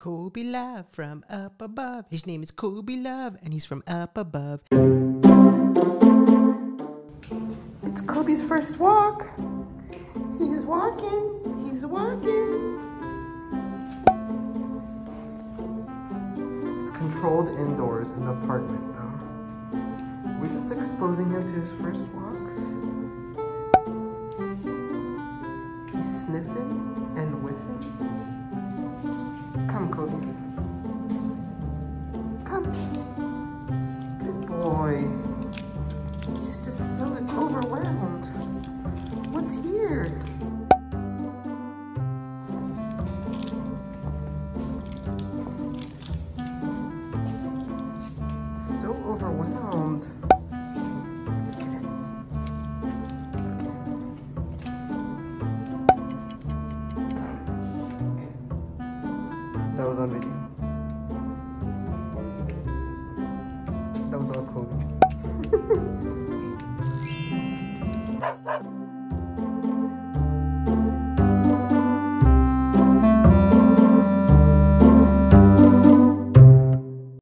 Kobe Love from up above. His name is Kobe Love, and he's from up above. It's Kobe's first walk. He's walking. He's walking. It's controlled indoors in the apartment, though. We're just exposing him to his first walks. He's sniffing and whiffing. Come, Kobe. Come. Good boy. He's just still overwhelmed. What's here? So overwhelmed. That was on video. That was all Kobe.